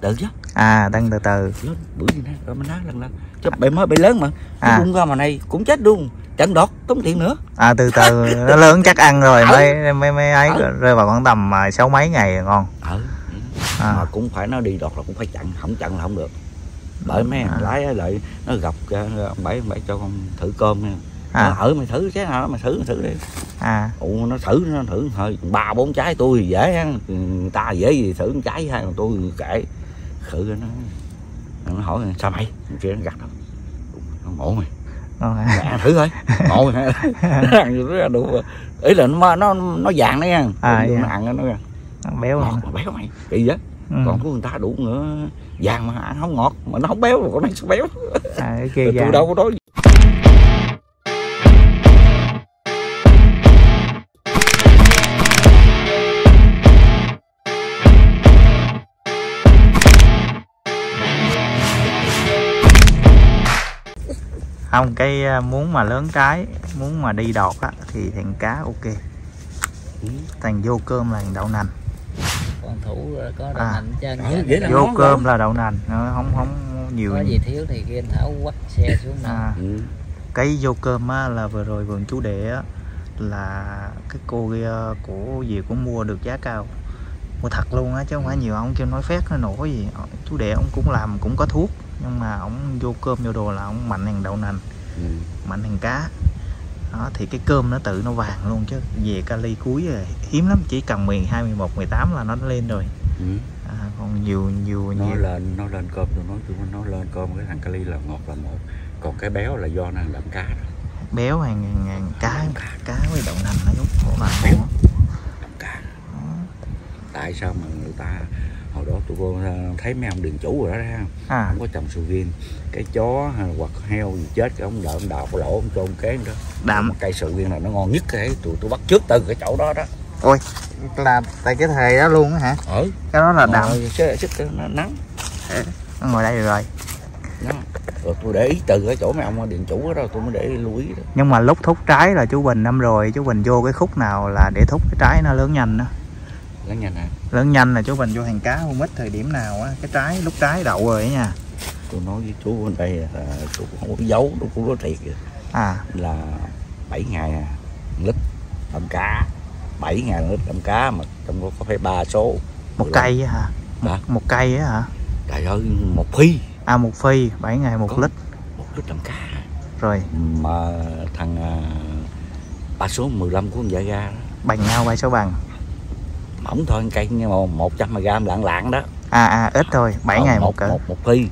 từ chứ. À tăng từ từ. Nó bữa gì nè, rồi mình nói lần lần. Chứ bé mới bị lớn mà. Cũng ra mà này cũng chết luôn, chẳng đọt tốn tiền nữa. À từ từ nó lớn chắc ăn rồi mới ấy rơi vào khoảng tầm sáu mấy ngày ngon. Mà cũng phải nó đi đọt là cũng phải chặn, không chặn là không được. Bởi mấy thằng lái lại nó gặp ông bảy cho con thử cơm nha. Ở mày thử cái nào đó, mày thử đi. Nó thử thôi 3-4 trái tôi dễ ăn, người ta dễ gì thử một trái hay còn tôi kệ thử. Nó hỏi sao mày kia nó gặt đâu ngộ mày mẹ thử thôi ngộ mày nó ăn đủ ý là nó vàng đấy ăn nó ăn nó béo ngọt mà béo mày kỳ vậy. Còn của người ta đủ nữa vàng mà ăn không ngọt mà nó không béo còn nó sẽ béo tôi đâu có nói. Không, cái muốn mà lớn trái, muốn mà đi đọt á, thì thằng cá ok. Thằng vô cơm là thằng đậu nành. Còn thủ có đậu nành chứ. Vô cơm là đậu nành, không nhiều. Có gì thiếu thì kia Thảo quắt xe xuống Cái vô cơm á, là vừa rồi vườn chú Đệ á, là cái cô kia của gì cũng mua được giá cao. Mua thật luôn á, chứ không phải nhiều ông kêu nói phét nó nổi gì. Chú Đệ ông cũng làm, cũng có thuốc. Nhưng mà ổng vô cơm vô đồ là ổng mạnh hàng đậu nành, mạnh hàng cá đó, thì cái cơm nó tự nó vàng luôn chứ về kali cuối rồi hiếm lắm, chỉ cần 12, 11, 18 là nó lên rồi. Còn nhiều nó lên cơm rồi nó lên cơm cái thằng kali là ngọt là một, còn cái béo là do nó đạm cá đó. Béo hàng cá với đậu nành nó giống là béo đạm cá. Tại sao mà người ta hồi đó tụi cô thấy mấy ông đường chủ rồi đó ra không có trồng sầu riêng, cái chó hoặc heo gì chết cái ông đợi ông đào lỗ ông trôn cái đó đạm cây sầu riêng là nó ngon nhất, cái tụi bắt trước từ cái chỗ đó đó. Ôi là tại cái thời đó luôn đó hả? Cái đó là đạm sức nó nắng ngồi đây rồi rồi tôi để ý từ cái chỗ mấy ông điện chủ đó tôi mới để lưu ý đó. Nhưng mà lúc thúc trái là chú Bình năm rồi, chú Bình vô cái khúc nào là để thúc cái trái nó lớn nhanh đó. Lớn nhanh là chú Bình vô hàng cá không ít thời điểm nào á, cái trái lúc trái đậu rồi ấy nha. Tôi nói với chú bên đây là chú không có giấu, nó cũng nói thiệt là 7 ngày lít đạm cá, 7 ngày lít đạm cá mà trong đó có phải 3 số một cây hả? Một cây á hả? Trời ơi, một phi. Một phi 7 ngày một lít. Một lít đạm cá. Rồi mà thằng 3 số 15 của con Dạ Ga bằng nhau 3 số bằng. Mỏng thôi cây nhưng mà 100g lạng lạng đó. Ít thôi, 7 ngày một phi.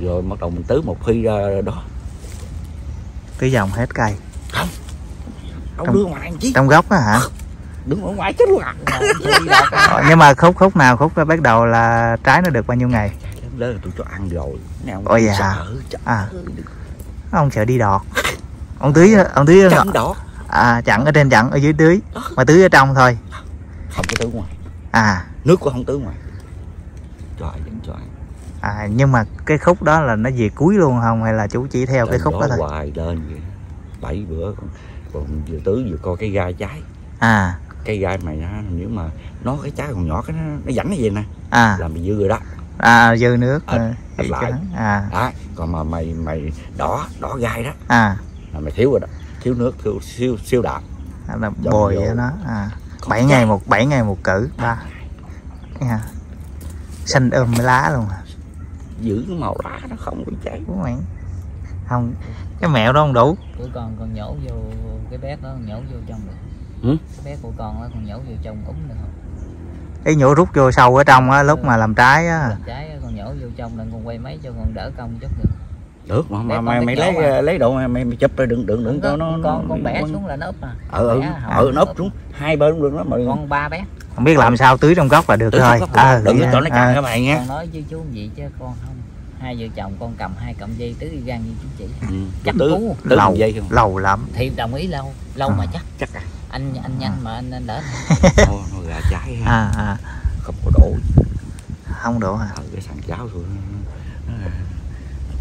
Rồi bắt đầu mình tưới một phi ra đó. Tưới dòng hết cây. Không. Ông đưa ngoài làm chi? Trong gốc á hả? Đứng ở ngoài chết luôn à. Nhưng mà khúc nào khúc bắt đầu là trái nó được bao nhiêu ngày? Lớn là tôi cho ăn rồi. Ôi dạ hả? Ông sợ đi đọt. Ông tưới chặn đọt. Chặn ở trên chặn, ở dưới tưới. Mà tưới ở trong thôi. Không có tưới ngoài. Nước cũng không tưới ngoài. Trời vẫn trời. Nhưng mà cái khúc đó là nó về cuối luôn không hay là chú chỉ theo cái khúc đó thôi? Hoài lên vậy. 7 bữa còn vừa tưới vừa coi cái gai trái. Cái gai mày nó nếu mà nó cái trái còn nhỏ cái nó dẫn nó vậy nè. Là mày dư rồi đó. Dư nước. Lại. Đó, còn mà mày đỏ gai đó. Là mày thiếu rồi đó, thiếu nước, thiếu siêu đạm. Là bồi cho nó. 7 ngày một cử ba. Xanh ôm lá luôn à. Giữ cái màu lá nó không bị cháy của mày. Không, cái mẹo đó không đủ. Của con nhổ vô cái bé đó, nhổ vô trong được. Cái bé của con đó, con nhổ vô trong úng được không? Cái nhổ rút vô sâu ở trong á, lúc mà làm trái á. Làm trái con nhổ vô trong nên con quay máy cho con đỡ công chút được. Được mà mày lấy đồ mày chụp rồi đừng cho nó con bẻ xuống là nó úp mà. Nó úp xuống hai bên cũng được đó mà. Con ba bé. Không biết làm sao tưới trong góc là được thôi. Đừng cho nó căng các bạn nhé. Con nói với chú gì chứ con không. Hai vợ chồng con cầm 2 cọng dây tưới gan như chú chỉ. Chắc cú. Lâu lắm. Thì đồng ý lâu mà chắc. Anh nhanh mà anh đỡ. Nó gà trái. Không có đổ. Không đổ hả? Cái thằng cháu rồi.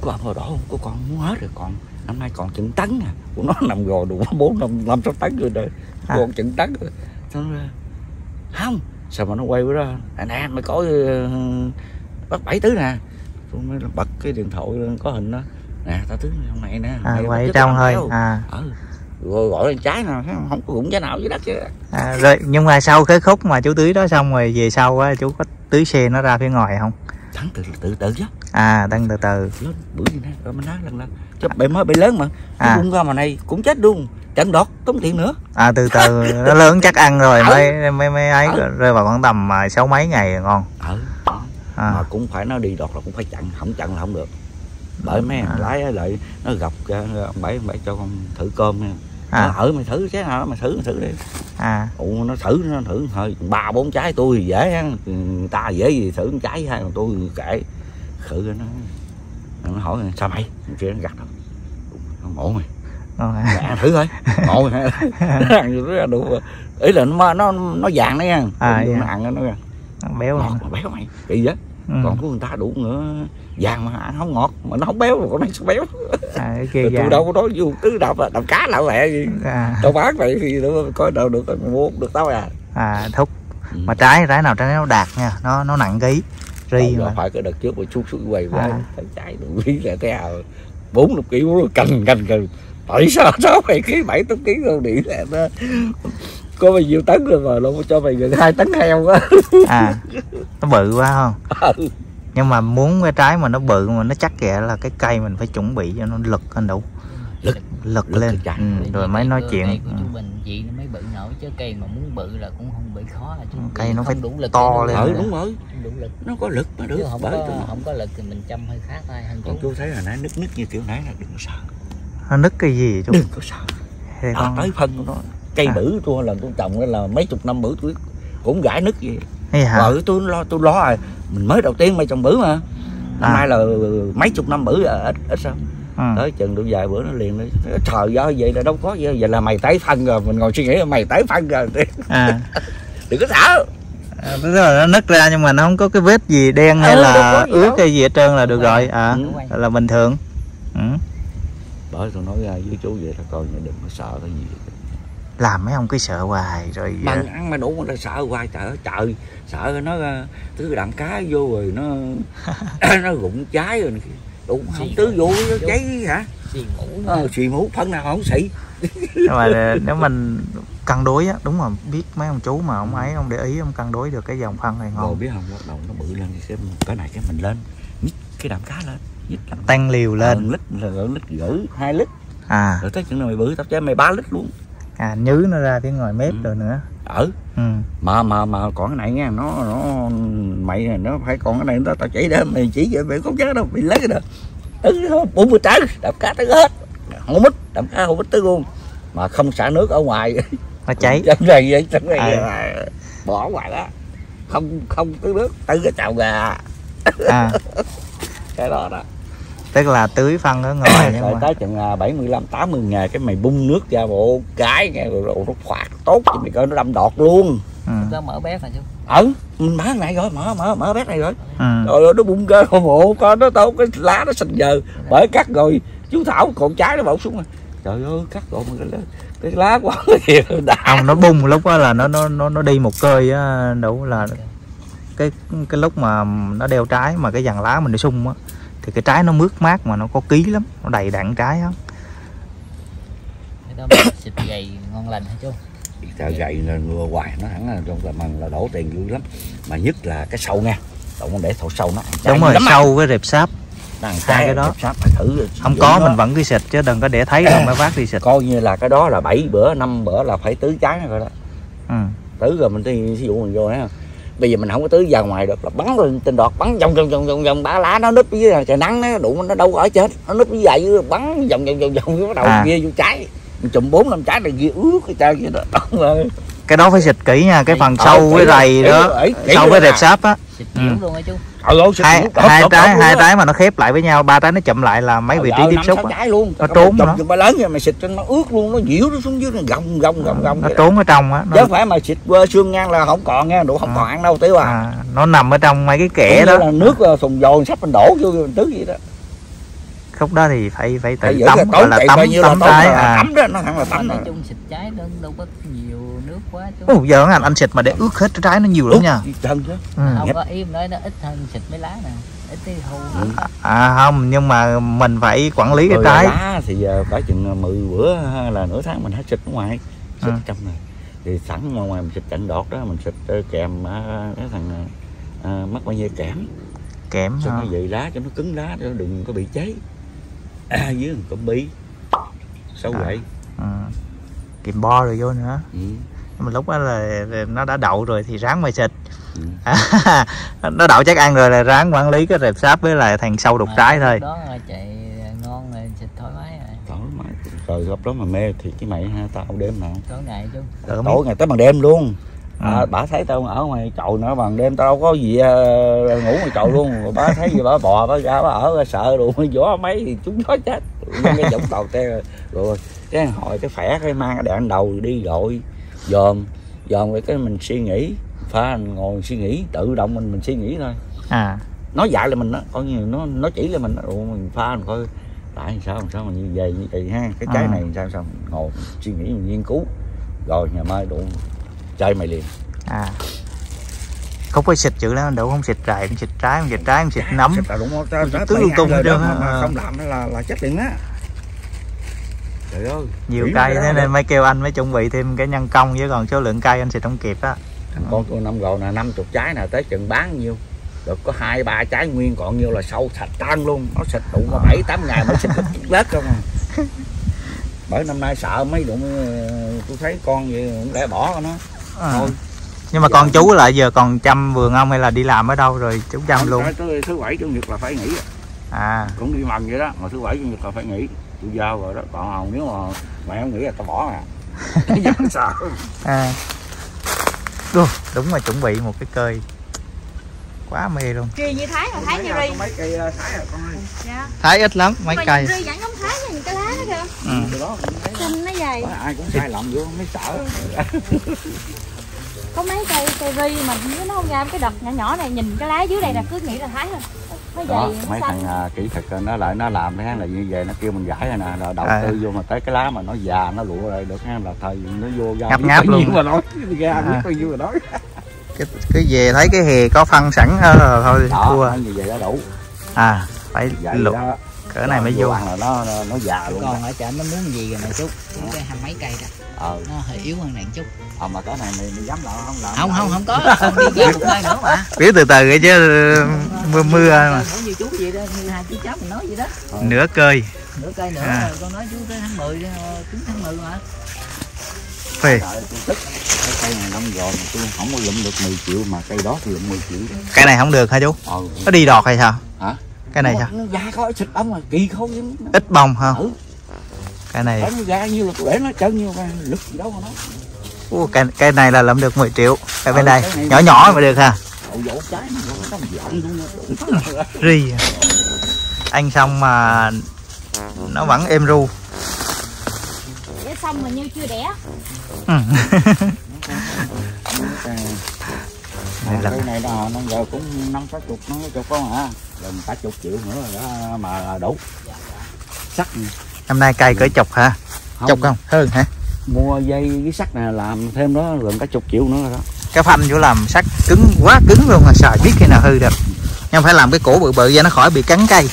Có hồi đó không có con muốn hết rồi, còn năm nay còn chừng tấn à, của nó nằm gò đủ 4-5-6 tấn rồi đời, còn chừng tấn rồi. Xong rồi không sao mà nó quay với đó nè mày có bắt bảy tứ nè. Tôi mới bật cái điện thoại lên có hình đó nè, tao tứ hôm nay nè, quay trong thôi à. Rồi gọi lên trái nè, không có rụng trái nào dưới đất chứ. À, rồi nhưng mà sau cái khúc mà chú tưới đó xong rồi về sau á, chú có tưới xe nó ra phía ngoài không? Thắng từ từ chứ. À, đang từ từ. Bữa gì nè, mình nói lần cho bể mới bể lớn mà. À. Cũng ra mà này cũng chết luôn, chẳng đọt tốn tiền nữa. À, từ từ nó lớn chắc ăn rồi mới ấy rơi vào khoảng tầm sáu mấy ngày ngon. À. Mà cũng phải nó đi đọt là cũng phải chặn, không chặn là không được. Bởi mấy thằng lái lại nó gặp ông Bảy, cho con thử cơm nè. À. Nó ở mày thử cái nào đó, mày thử đi. À. Ủa, nó thử thôi, 3-4 trái tôi dễ ăn, người ta dễ gì thử trái hay, tôi kệ. Khử nó hỏi sao mày, kia nó gặt đâu. Nó ngộ mày. Dạ, thử thôi. Ngộ mày. Đủ. Ý là nó vàng đấy nha. À, dạ. Nó ăn nó béo ngọt mà béo mày. Kỳ vậy? Ừ. Còn của người ta đủ nữa, vàng mà ăn không ngọt mà nó không béo, còn này sao béo. À, tôi đâu có nói vô cứ đạm cá lạ lẹ gì. À. Tao bán vậy thì coi đâu được mua được tao à. À thúc. Ừ. Mà trái nào trái nó đạt nha, nó nặng ký. Ri mà. Phải cái đợt trước mà xuống quầy về chạy đủ ký là cái nào 40 kg nó cành. Tại sao 6 kg 7 kg đâu đi là nó có bao nhiêu tấn rồi mà luôn cho mày gần 2 tấn heo quá. À, nó bự quá không? Ừ. Nhưng mà muốn cái trái mà nó bự mà nó chắc kìa là cái cây mình phải chuẩn bị cho nó lực anh đủ. Lực lên rồi mới nói chuyện. Cây của chú Bình vậy mới bự nổi chứ cây mà muốn bự là cũng không bị khó là chú. Cây nó phải đủ lực to lên. Đúng rồi. Đủ lực. Nó có lực mà được. Không có lực thì mình chăm hơi khác thôi. Còn chú thấy là nãy nứt như kiểu nãy là đừng có sợ. Nứt cái gì chú? Đừng có sợ. Thì con tới phân của nó. Cây bự tôi lần tôi trồng là mấy chục năm bự tôi cũng gãi nứt vậy. Rồi tôi lo rồi, mình mới đầu tiên mày trồng bự mà. Năm nay là mấy chục năm bự ít sao. Tới chừng được vài bữa nó liền nó trời gió vậy là đâu có vậy, vậy là mày tái phân rồi, mình ngồi suy nghĩ là mày tái phân rồi. Đừng có sợ. Nó nứt ra nhưng mà nó không có cái vết gì đen hay là ướt cái gì hết trơn là được rồi. Là bình thường. Bởi tôi nói ra với chú vậy là coi như đừng có sợ cái gì. Làm mấy ông cứ sợ hoài rồi bằng ăn mà đủ là sợ hoài trời sợ nó tứ đạm cá vô rồi nó rụng trái rồi đủ không tứ vô nó cháy hả xì mũ phân nào không xị. Nhưng mà nếu mình cân đối á đúng là biết mấy ông chú mà ông ấy ông để ý ông cân đối được cái dòng phân này ngon rồi biết không bắt đầu nó bự lên cái này cái mình lên nhích cái đạm cá lên nhích tăng liều lên lít rưỡi 2 lít à rồi tới chừng nào mày bự tao cho mày 3 lít luôn. À nhứ nó ra tiếng ngoài mép rồi nữa. Mà còn cái này nha, nó mày nó phải còn cái này nó tao chỉ để mày chỉ vậy mày không chết đâu, mày lấy cái đó. Nó 40 trái, đạm cá tới hết. Không mít, đạm cá không mít tới luôn. Mà không xả nước ở ngoài nó cháy. Vậy bỏ ngoài đó. Không tưới nước, tưới cái chậu gà. À. Cái đó đó. Tức là tưới phân ở ngoài nhưng mà tới chừng 75-80 ngày cái mày bung nước ra bộ cái nghe rồi nó khoạt tốt thì mày coi nó đâm đọt luôn. Tao mở bếp rồi chứ. Mình mở này rồi, mở bếp này rồi. Rồi nó bung ra hộ coi nó tốt cái lá nó xanh giờ. Bởi cắt rồi, chú Thảo còn trái nó bột xuống rồi. Trời ơi, cắt rồi mà cái lá quá kìa. Không, nó bung lúc đó là nó đi một cơi á đủ là cái lúc mà nó đeo trái mà cái dàn lá mình nó sung á. Thì cái trái nó mướt mát mà nó có ký lắm, nó đầy đặn trái lắm. Cái đó mà xịt gầy ngon lành hả chú? Trời gầy là ngừa hoài, nó hẳn là trong tầm ăn là đổ tiền dữ lắm. Mà nhất là cái sâu nha, đừng để thổ sâu nó ăn trái. Đúng rồi, sâu với rệp sáp. Sai cái đó, rệp sáp phải thử. Không có mình vẫn cứ xịt chứ đừng có để thấy rồi mới vác đi xịt. Coi như là cái đó là 7 bữa, 5 bữa là phải tưới trái rồi đó. Tưới rồi mình đi ví dụ mình vô đó. Bây giờ mình không có tưới ra ngoài được là bắn lên trên đọt bắn vòng bả lá nó núp với trời nắng nó đụng nó đâu có ở chết nó núp như vậy bắn vòng bắt đầu ghê vô trái mình chùm 4-5 trái này ghê ướt cái trái kia đó. Cái đó phải xịt kỹ nha cái phần sâu với rầy đó sâu với rệp sáp á luôn chú hai trái mà nó khép lại với nhau 3 trái nó chậm lại là mấy vị trí tiếp xúc luôn nó trốn nó lớn mày xịt nó ướt luôn nó nhiễu nó xuống dưới nó gồng nó trốn ở trong á chứ phải mà xịt xương ngang là không còn nghe đủ không còn ăn đâu Tiểu à nó nằm ở trong mấy cái kẽ đó là nước thùng dồn sắp mình đổ vô mình tưới vậy đó Khúc đó thì phải tự tắm gọi là tắm trái à. Tắm đó, nó hẳn là tắm. Nói chung xịt trái đâu có nhiều nước quá chú. Ủa, giờ anh xịt mà để ướt hết trái nó nhiều lắm nha. Không có im nói nó ít hơn xịt mấy lá nè. À không, nhưng mà mình phải quản lý cái trái. Lá thì giờ phải chừng 10 bữa là nửa tháng mình hết xịt ở ngoài. Xịt trong này. Thì sẵn ngoài mình xịt cạnh đọt đó, mình xịt kèm cái thằng mắc bao nhiêu kẽm. Kẽm cho nó dày lá, cho nó cứng lá, cho nó đừng có bị cháy. À, dưới cụm bi xấu vậy kìm bo rồi vô nữa. Nhưng mà lúc đó là nó đã đậu rồi thì ráng mày xịt. Nó đậu chắc ăn rồi là ráng quản lý cái rệp sáp với lại thằng sâu đục trái thôi đó. Chạy ngon rồi xịt thoải mái rồi, thoải mái rồi. Gốc đó mà mê thì cái mày ha, tao đêm nào tối ngày chứ tối ngày tới bằng đêm luôn. Bà thấy tao ở ngoài chậu nữa bằng đêm, tao đâu có gì ngủ ngoài chậu luôn. Bà thấy gì bà bò bà ra bà ở sợ luôn, vỗ mấy thì chúng nó chết cái giọng tàu te rồi. Cái hồi cái phẻ cái mang cái đạn đầu đi rồi dòm rồi cái mình suy nghĩ pha, ngồi suy nghĩ tự động mình suy nghĩ thôi. Nó dạy là mình đó, coi như nó chỉ là mình đó. Rồi mình pha mình coi tại sao mình như vậy như vậy ha, cái trái này sao mình ngồi mình suy nghĩ mình nghiên cứu rồi ngày mai đủ chơi mày liền. Không có xịt chữ đó đâu, không xịt rải, không xịt trái, không xịt trái, không xịt nấm. Tứ lung tung trơn á, không làm là chết liền á. Trời ơi. Nhiều cây thế nên mới kêu anh mới chuẩn bị thêm cái nhân công, chứ còn số lượng cây anh xịt không kịp á. Con tôi năm rồi là 50 trái nè, tới chừng bán nhiêu được có 2-3 trái nguyên, còn nhiêu là sâu sạch tan luôn. Nó xịt đủ có 7-8 ngày mới xịt được lết không à. Bởi năm nay sợ mấy đụng tôi thấy con vậy cũng để bỏ nó. Thôi. Nhưng mà con chú là giờ còn chăm vườn ông hay là đi làm ở đâu rồi chú chăm luôn? Thứ 7 chủ nhật là phải nghỉ. Cũng đi mần vậy đó, mà thứ 7 chủ nhật là phải nghỉ. Tôi giao rồi đó, còn hồng nếu mà mẹ không nghỉ là tao bỏ. Dám sợ. Đúng là chuẩn bị một cái cây quá mê luôn. Kỳ như Thái mà Thái như ri. Mấy cây Thái rồi con ơi. Dạ. Thái ít lắm, mấy cây. Ri vẫn không Thái như cái lá đó kìa. Cái đó nó dày. Ai cũng sai lầm vô mới sợ. Có mấy cây ri mà nó không ra cái đập nhỏ nhỏ này, nhìn cái lá dưới đây là cứ nghĩ là Thái thôi. Nó đó, dày, mấy xanh. Thằng kỹ thuật nó lại nó làm thế là như vậy, nó kêu mình gãi rồi nè, rồi đầu tư vô mà tới cái lá mà nó già nó lụa rồi được ha, là thời nó vô ra ngáp luôn mà nói ra biết bao nhiêu rồi đó. Cái về thấy cái hè có phân sẵn rồi thôi thua. Như vậy đã đủ. Phải lụa. Cỡ này mới vô ăn là nó già luôn. Còn ở chợ nó muốn gì rồi nè chút. Cái hai mấy cây đó. Nó hơi yếu hơn này chút. Mà cái này mình dám lộn không lộn. Không có, không đi ra một nơi nữa mà. Biết từ từ vậy chứ mưa mà. Cũng như chú vậy đó, như hai chú cháu mình nói vậy đó. Nửa cây. Nửa cây nữa rồi, con nói chú tới tháng 10 9 tháng 10 mà. Trời ơi, tôi tức. Cái cây này đông rồi mà tôi không có lụm được 10 triệu mà cây đó thì lụm 10 triệu. Cái này không được hả chú? Nó đi đọt hay sao? Hả? Cái này sao? Nó ra khó xịt ấm mà kỳ khó lắm. Ít bông hả? Cái này. Nó ra nhiêu là tôi để nó trơn nhiêu ra, lực gì đâu mà nó. Cái này là lượm được 10 triệu. Cái bên đây, nhỏ nhỏ mà được ha. Ri. Ăn xong mà nó vẫn êm ru. Để xong mà như chưa đẻ. Cái này là nó giờ cũng 5-60 nó cho con hả? Gần 80 triệu nữa rồi đó mà đủ. Sắt. Năm nay cây cỡ chọc hả? Chọc không? Hơn hả? Mua dây với sắt này làm thêm đó gần cả 10 triệu nữa rồi đó. Cái phanh chỗ làm sắt cứng quá cứng luôn mà xài biết khi nào hư được. Nhưng phải làm cái cổ bự bự ra nó khỏi bị cắn cây.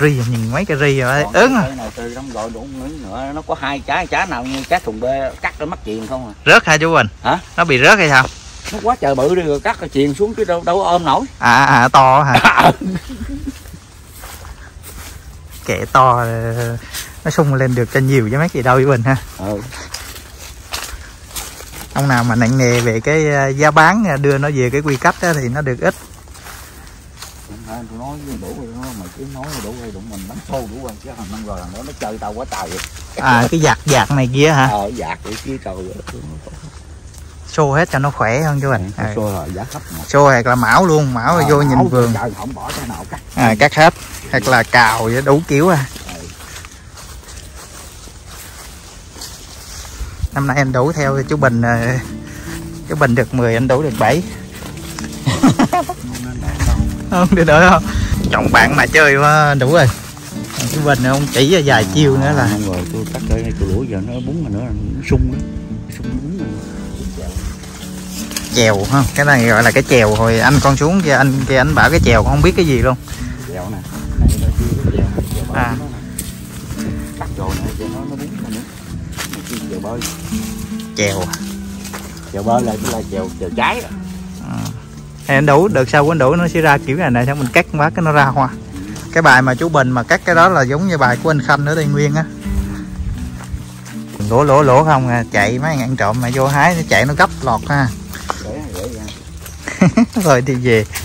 Ri nhìn mấy cái ri rồi ớn à. Từ năm rồi đủ nữa nó có 2 trái nào như trái thùng bê cắt nó mắc chuyền không à. Rớt hả chú Bình? Hả? Nó bị rớt hay sao? Nó quá trời bự đi rồi cắt cái chuyền xuống chứ đâu có ôm nổi. To hả? Kệ to nó sung lên được cho nhiều với mấy gì đâu với Bình ha. Ông nào mà nặng nề về cái giá bán đưa nó về cái quy cách đó, thì nó được ít. Tôi nói với đủ rồi đó, mà cứ nói đủ rồi đụng mình bắn thô đủ rồi chứ thằng năm rồi thằng đó nó chơi tao quá trời vậy. Cái giặt này kia hả? Giặt vậy kia trời ơi. Xô hết cho nó khỏe hơn cho mình. Xô rồi giá thấp mà. Xô hoặc là mão luôn, mão rồi vô nhìn vườn. Trời không bỏ cái nào cắt. Cắt hết hoặc là cào đủ kiểu à. Năm nay anh đủ theo chú Bình, chú Bình được 10, anh đủ được 7. Không được đỡ không? Chồng bạn mà chơi quá đủ rồi. Chú Bình ông chỉ ra vài chiêu nữa là rồi, tôi cắt đây này, tôi lũi giờ nó bún rồi nữa nó sung nữa, sung bún rồi. Chèo ha, cái này gọi là cái chèo. Hồi anh con xuống kia anh bảo cái chèo con không biết cái gì luôn. Chèo nè, này nó chưa chèo, chèo bơi à. Cắt rồi này cho nó bún rồi nữa. Chèo bơi. Chèo. Chèo bơi lại là chèo trái. Hay anh đủ đợt sau anh đủ nó sẽ ra kiểu này này, xong mình cắt quá cái nó ra hoa. Cái bài mà chú Bình mà cắt cái đó là giống như bài của anh Khanh ở Tây Nguyên á. Lỗ không à, chạy mấy ăn trộm mà vô hái nó chạy nó gấp lọt ha. Rồi thì về.